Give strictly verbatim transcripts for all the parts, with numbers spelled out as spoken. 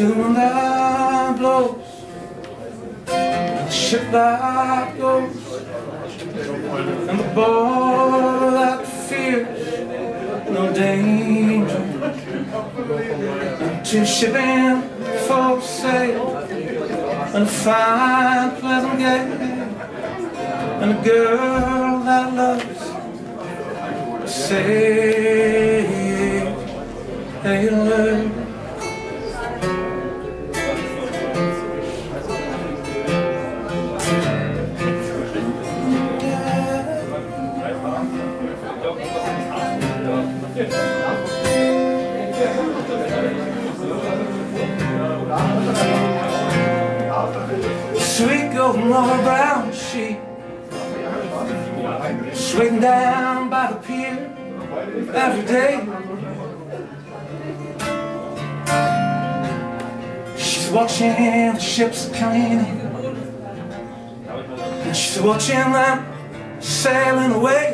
till my mind blows, and the ship light goes, and the ball that fears no danger, and to shipping for sail, and a fine pleasant gate, and a girl that loves say they love. Sweet golden on a brown sheet, swinging down by the pier every day. She's watching the ships coming in, and she's watching them sailing away.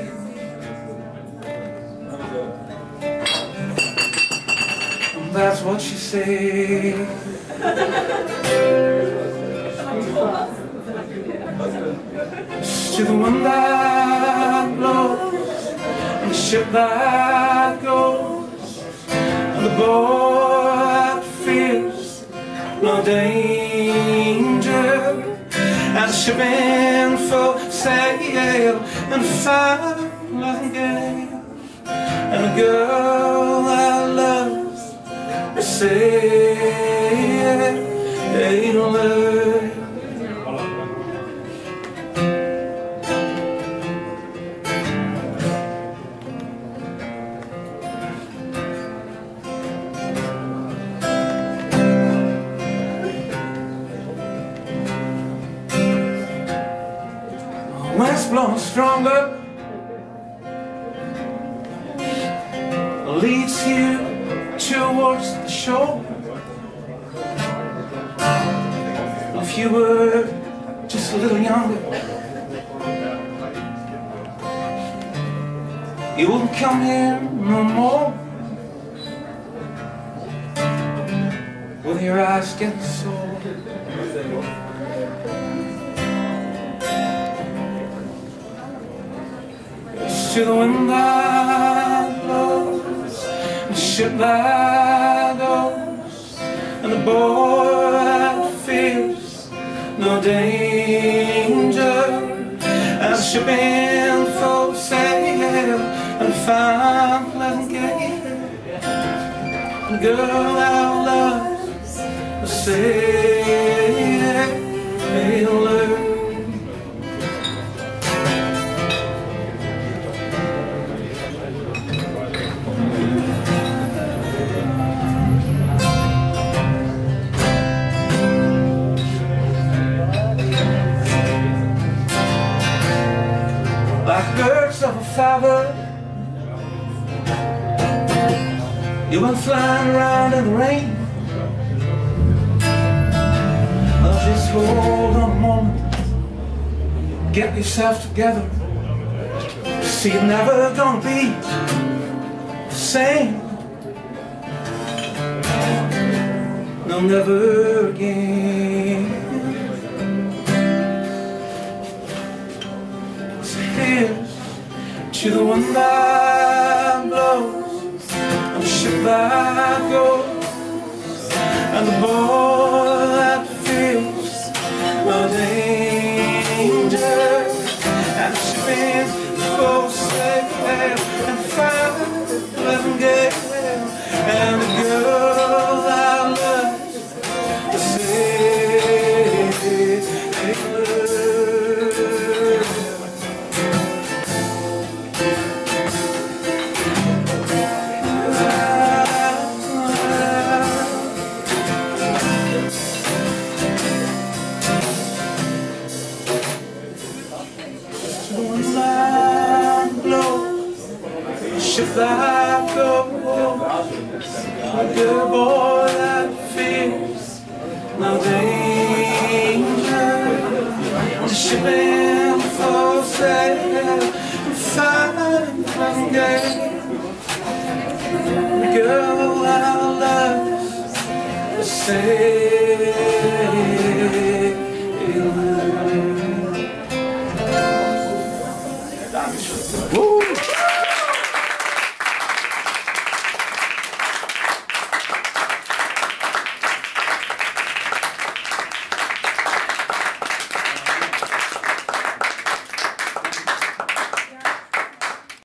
And that's what she said. To the wind that blows, and the ship that goes, and the boy that fears no danger, and the shipping for sail, and fine like gale, and a girl that loves the sail. Wind's blowing stronger, leads you towards the shore. If you were just a little younger, you wouldn't come here no more. With your eyes getting sore, to the wind that blows, and the ship that goes, and the boy that fears no danger, and the shipping for sail, and the fine pleasant gale, and the girl that loves the sailor. You went flying around in the rain. I'll just hold on a moment, get yourself together. See, you're never gonna be the same. No, never again. To the wind that blows, and the ship that goes, and the boy that feels no danger, and the shipping for sail, and fine pleasant gale, and the girl that loves the sailor. Ship that goes, a good boy that feels no danger, shipping for sail, and fine pleasant gale, the girl that loves the sailor.